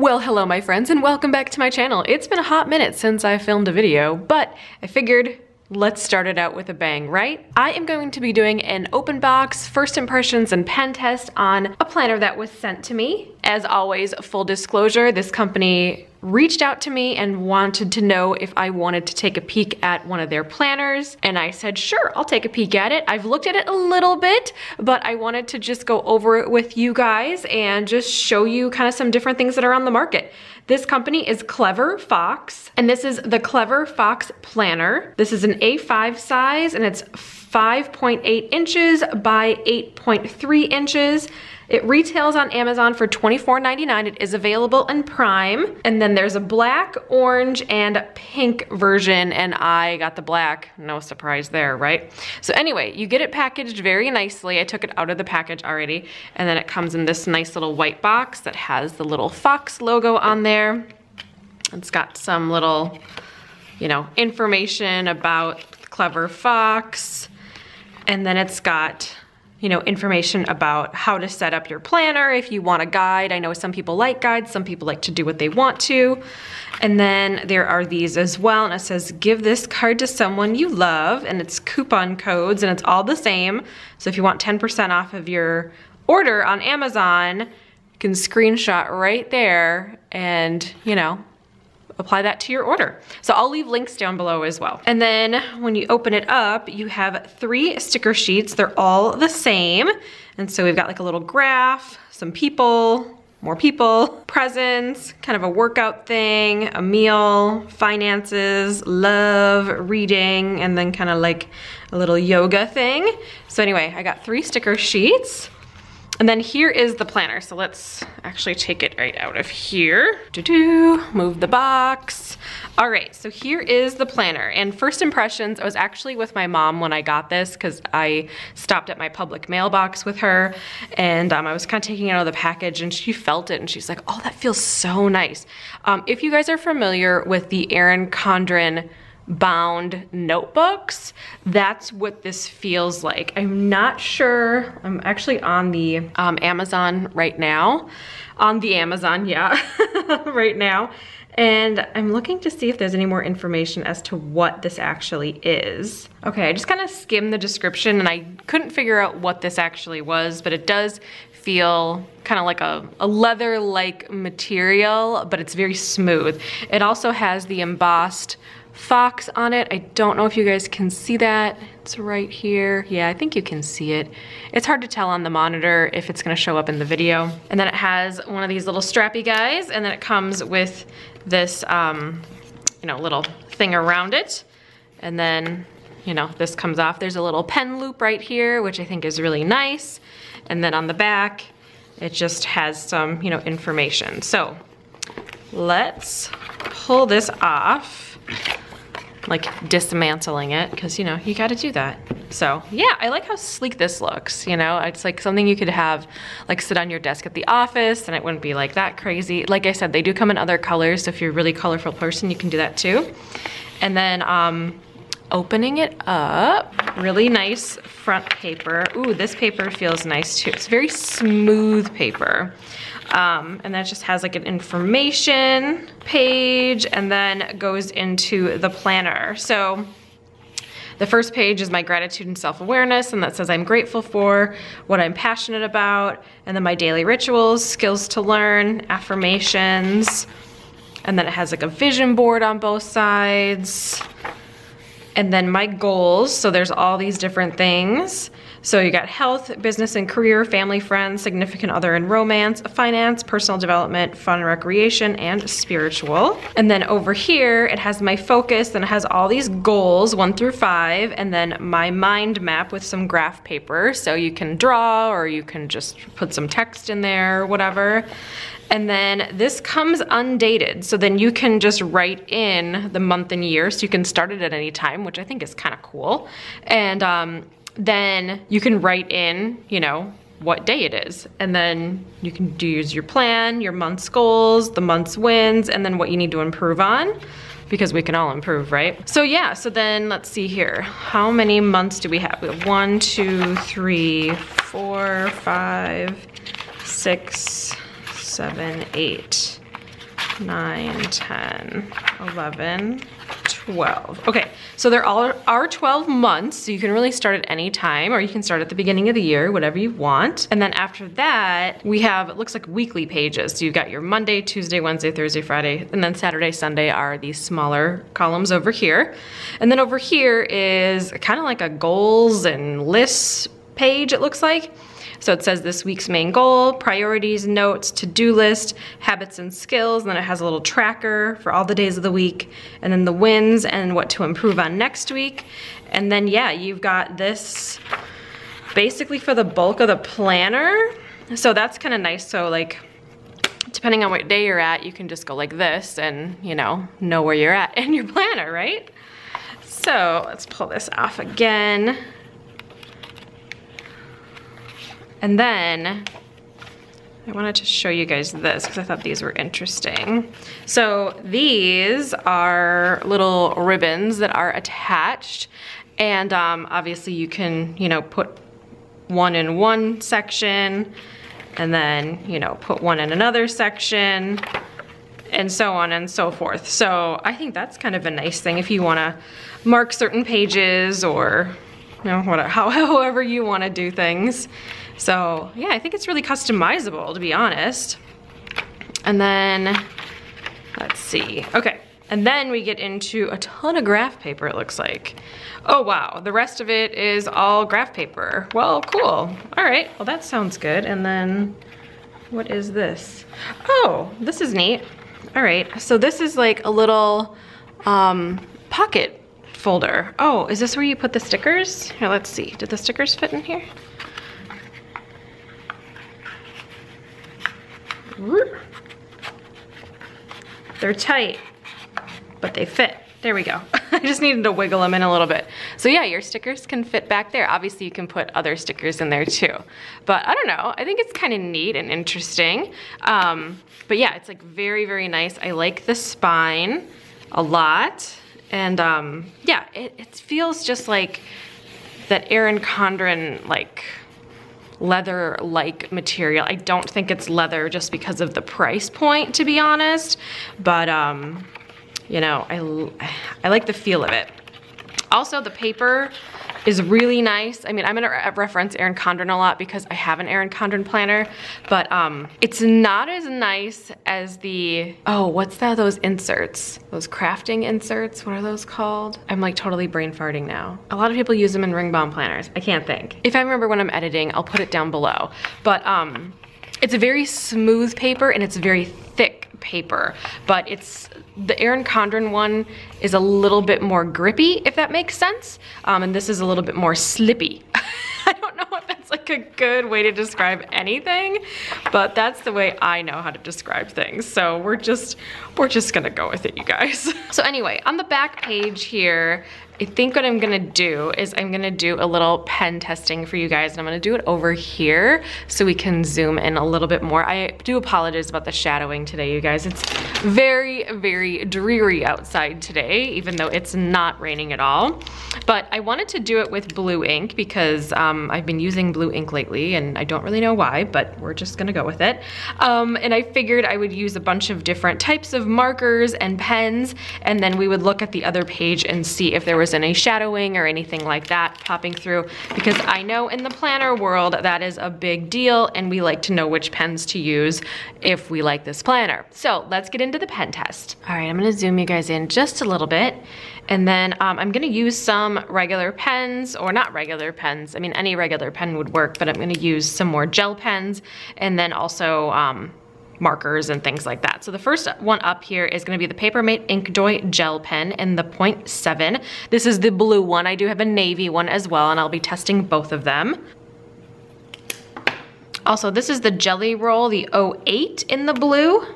Well, hello my friends, and welcome back to my channel. It's been a hot minute since I filmed a video, but I figured let's start it out with a bang, right? I am going to be doing an open box, first impressions and pen test on a planner that was sent to me. As always, full disclosure, this company reached out to me and wanted to know if I wanted to take a peek at one of their planners, and I said, sure, I'll take a peek at it. I've looked at it a little bit, but I wanted to just go over it with you guys and just show you kind of some different things that are on the market. This company is Clever Fox, and this is the Clever Fox Planner. This is an A5 size, and it's 5.8 inches by 8.3 inches. It retails on Amazon for $24.99. It is available in Prime. And then there's a black, orange, and pink version, and I got the black. No surprise there, right? So anyway, you get it packaged very nicely. I took it out of the package already. And then it comes in this nice little white box that has the little fox logo on there. It's got some little, you know, information about Clever Fox. And then it's got, you know, information about how to set up your planner if you want a guide. I know some people like guides, some people like to do what they want to. And then there are these as well, and it says, give this card to someone you love, and it's coupon codes, and it's all the same. So if you want 10% off of your order on Amazon, you can screenshot right there and, you know, apply that to your order. So I'll leave links down below as well. And then when you open it up, you have three sticker sheets. They're all the same. And so we've got like a little graph, some people, more people, presents, kind of a workout thing, a meal, finances, love, reading, and then kind of like a little yoga thing. So anyway, I got three sticker sheets. And then here is the planner. So let's actually take it right out of here. Move the box. All right, so here is the planner. And first impressions, I was actually with my mom when I got this because I stopped at my public mailbox with her, and I was kind of taking it out of the package, and she felt it and she's like, oh, that feels so nice. If you guys are familiar with the Erin Condren bound notebooks, that's what this feels like. I'm not sure. I'm actually on the Amazon right now. On the Amazon, yeah, right now. And I'm looking to see if there's any more information as to what this actually is. Okay, I just kind of skimmed the description and I couldn't figure out what this actually was, but it does feel kind of like a leather-like material, but it's very smooth. It also has the embossed fox on it. I don't know if you guys can see that. It's right here. Yeah, I think you can see it. It's hard to tell on the monitor if it's going to show up in the video. And then it has one of these little strappy guys, and then it comes with this, you know, little thing around it. And then, you know, this comes off. There's a little pen loop right here, which I think is really nice. And then on the back, it just has some, you know, information. So let's pull this off, like dismantling it, because, you know, you got to do that. So yeah, I like how sleek this looks. You know, it's like something you could have like sit on your desk at the office, and it wouldn't be like that crazy. Like I said, they do come in other colors, so if you're a really colorful person, you can do that too. And then opening it up, really nice front paper. Ooh, this paper feels nice too. It's very smooth paper. And that just has like an information page, and then goes into the planner. So the first page is my gratitude and self-awareness, and that says I'm grateful for, what I'm passionate about, and then my daily rituals, skills to learn, affirmations, and then it has like a vision board on both sides. And then my goals, so there's all these different things. So you got health, business and career, family, friends, significant other and romance, finance, personal development, fun and recreation, and spiritual. And then over here, it has my focus, and it has all these goals, 1 through 5, and then my mind map with some graph paper. So you can draw, or you can just put some text in there, or whatever. And then this comes undated, so then you can just write in the month and year, so you can start it at any time, which I think is kind of cool. And then you can write in, you know, what day it is. And then you can use your plan, your month's goals, the month's wins, and then what you need to improve on, because we can all improve, right? So yeah, so then let's see here. How many months do we have? We have 1, 2, 3, 4, 5, 6, 7, 8. 9, 10, 11, 12. Okay, so there are 12 months, so you can really start at any time, or you can start at the beginning of the year, whatever you want. And then after that, we have, it looks like weekly pages. So you've got your Monday, Tuesday, Wednesday, Thursday, Friday, and then Saturday, Sunday are these smaller columns over here. And then over here is kind of like a goals and lists page, it looks like. So it says this week's main goal, priorities, notes, to-do list, habits and skills, and then it has a little tracker for all the days of the week, and then the wins and what to improve on next week. And then yeah, you've got this basically for the bulk of the planner. So that's kind of nice. So like, depending on what day you're at, you can just go like this and, you know where you're at in your planner, right? So let's pull this off again. And then I wanted to show you guys this because I thought these were interesting. So these are little ribbons that are attached, and obviously you can, you know, put one in one section and then, you know, put one in another section and so on and so forth. So I think that's kind of a nice thing if you want to mark certain pages or, you know, whatever, however you want to do things. So yeah, I think it's really customizable, to be honest. And then let's see. Okay, and then we get into a ton of graph paper, it looks like. Oh wow, the rest of it is all graph paper. Well, cool. All right, well that sounds good. And then what is this? Oh, this is neat. All right, so this is like a little pocket folder. Oh, is this where you put the stickers? Here, let's see. Did the stickers fit in here? They're tight, but they fit. There we go. I just needed to wiggle them in a little bit. So yeah, your stickers can fit back there. Obviously you can put other stickers in there too. But I don't know, I think it's kind of neat and interesting. But yeah, it's like very, very nice. I like the spine a lot. And yeah, it feels just like that Erin Condren, like leather-like material. I don't think it's leather just because of the price point, to be honest, but you know, I like the feel of it. Also, the paper is really nice. I mean, I'm gonna reference Erin Condren a lot because I have an Erin Condren planner, but it's not as nice as the, oh, what's that, those inserts? Those crafting inserts, what are those called? I'm like totally brain farting now. A lot of people use them in ring bomb planners, I can't think. If I remember when I'm editing, I'll put it down below. But it's a very smooth paper and it's very thick paper, but it's, the Erin Condren one is a little bit more grippy, if that makes sense, and this is a little bit more slippy. I don't know if that's like a good way to describe anything, but that's the way I know how to describe things. So we're just gonna go with it, you guys. So anyway, on the back page here, I think what I'm gonna do is I'm gonna do a little pen testing for you guys, and I'm gonna do it over here so we can zoom in a little bit more. I do apologize about the shadowing today, you guys. It's very, very dreary outside today, even though it's not raining at all. But I wanted to do it with blue ink because I've been using blue ink lately and I don't really know why, but we're just gonna go with it. And I figured I would use a bunch of different types of markers and pens, and then we would look at the other page and see if there was any shadowing or anything like that popping through, because I know in the planner world that is a big deal, and we like to know which pens to use if we like this planner. So let's get into the pen test. All right, I'm gonna zoom you guys in just a little bit, and then I'm gonna use some regular pens, or not regular pens, I mean any regular pen would work, but I'm gonna use some more gel pens, and then also markers and things like that. So the first one up here is gonna be the Papermate Ink Joy Gel Pen in the 0.7. This is the blue one. I do have a navy one as well, and I'll be testing both of them. Also, this is the Jelly Roll, the 08 in the blue.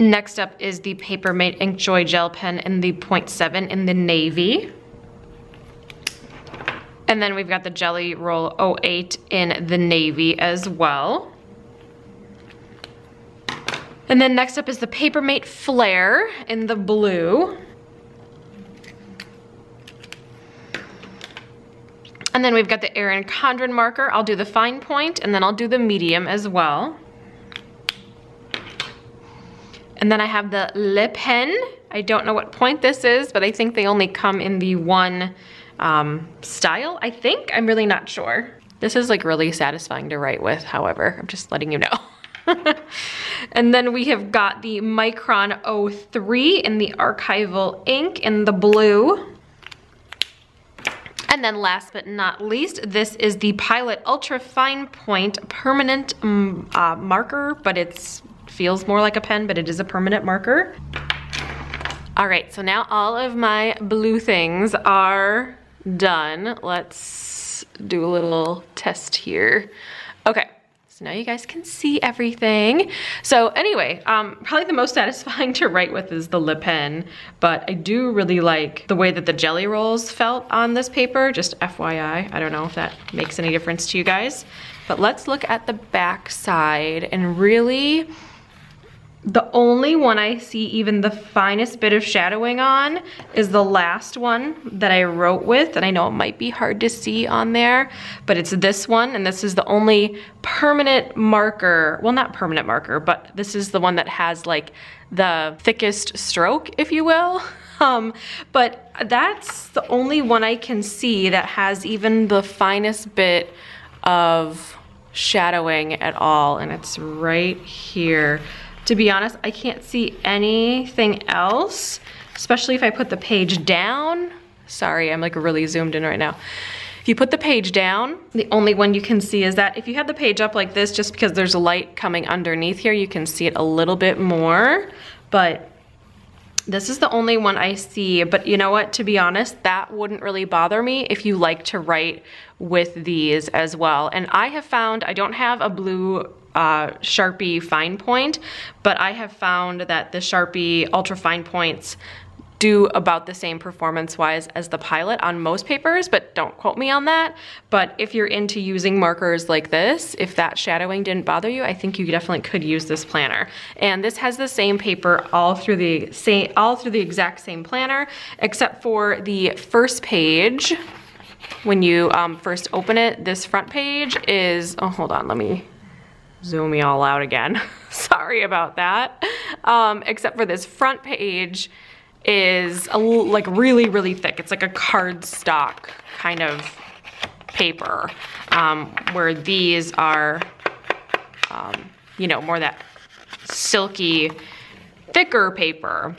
Next up is the Papermate Ink Joy Gel Pen in the 0.7 in the navy. And then we've got the Jelly Roll 08 in the navy as well. And then next up is the Papermate Flair in the blue. And then we've got the Erin Condren marker. I'll do the fine point, and then I'll do the medium as well. And then I have the Le Pen. I don't know what point this is, but I think they only come in the one style, I think. I'm really not sure. This is like really satisfying to write with, however. I'm just letting you know. And then we have got the Micron 03 in the archival ink in the blue. And then last but not least, this is the Pilot Ultra Fine Point permanent marker, but it feels more like a pen, but it is a permanent marker. All right, so now all of my blue things are done. Let's do a little test here. Okay, so now you guys can see everything. So anyway, probably the most satisfying to write with is the Le Pen, but I do really like the way that the jelly rolls felt on this paper, just FYI. I don't know if that makes any difference to you guys, but let's look at the back side. And really, the only one I see even the finest bit of shadowing on is the last one that I wrote with, and I know it might be hard to see on there, but it's this one, and this is the only permanent marker, well, not permanent marker, but this is the one that has like the thickest stroke, if you will. But that's the only one I can see that has even the finest bit of shadowing at all, and it's right here. To be honest, I can't see anything else, especially if I put the page down. Sorry, I'm like really zoomed in right now. If you put the page down, the only one you can see is that. If you have the page up like this, just because there's light coming underneath here, you can see it a little bit more, but this is the only one I see. But you know what, to be honest, that wouldn't really bother me if you like to write with these as well. And I have found, I don't have a blue Sharpie fine point, but I have found that the Sharpie ultra fine points do about the same performance wise as the Pilot on most papers, but don't quote me on that. But if you're into using markers like this, if that shadowing didn't bother you, I think you definitely could use this planner. And this has the same paper all through the exact same planner, except for the first page. When you first open it, this front page is, oh, hold on, let me zoom me all out again. Sorry about that. Except for this front page is a like really, really thick. It's like a cardstock kind of paper, where these are, you know, more that silky, thicker paper.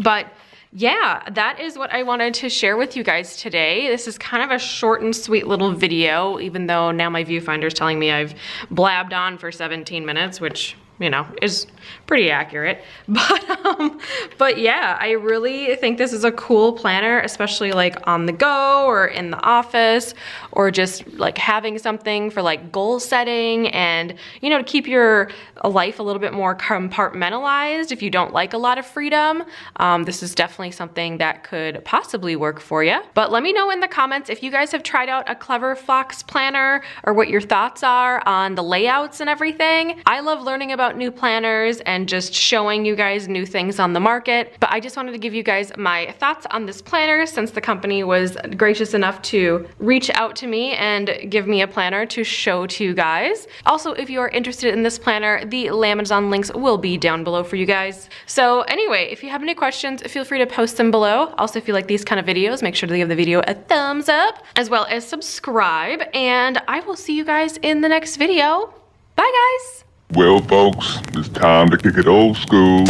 But yeah, that is what I wanted to share with you guys today. This is kind of a short and sweet little video, even though now my viewfinder is telling me I've blabbed on for 17 minutes, which, you know, is pretty accurate. But yeah, I really think this is a cool planner, especially like on the go or in the office, or just like having something for like goal setting and, you know, to keep your life a little bit more compartmentalized if you don't like a lot of freedom. This is definitely something that could possibly work for you. But let me know in the comments if you guys have tried out a Clever Fox planner or what your thoughts are on the layouts and everything. I love learning about new planners and just showing you guys new things on the market. But I just wanted to give you guys my thoughts on this planner since the company was gracious enough to reach out to me and give me a planner to show to you guys. Also, if you are interested in this planner, the Amazon links will be down below for you guys. So anyway, if you have any questions, feel free to post them below. Also, if you like these kind of videos, make sure to give the video a thumbs up as well as subscribe. And I will see you guys in the next video. Bye guys. Well folks, it's time to kick it old school.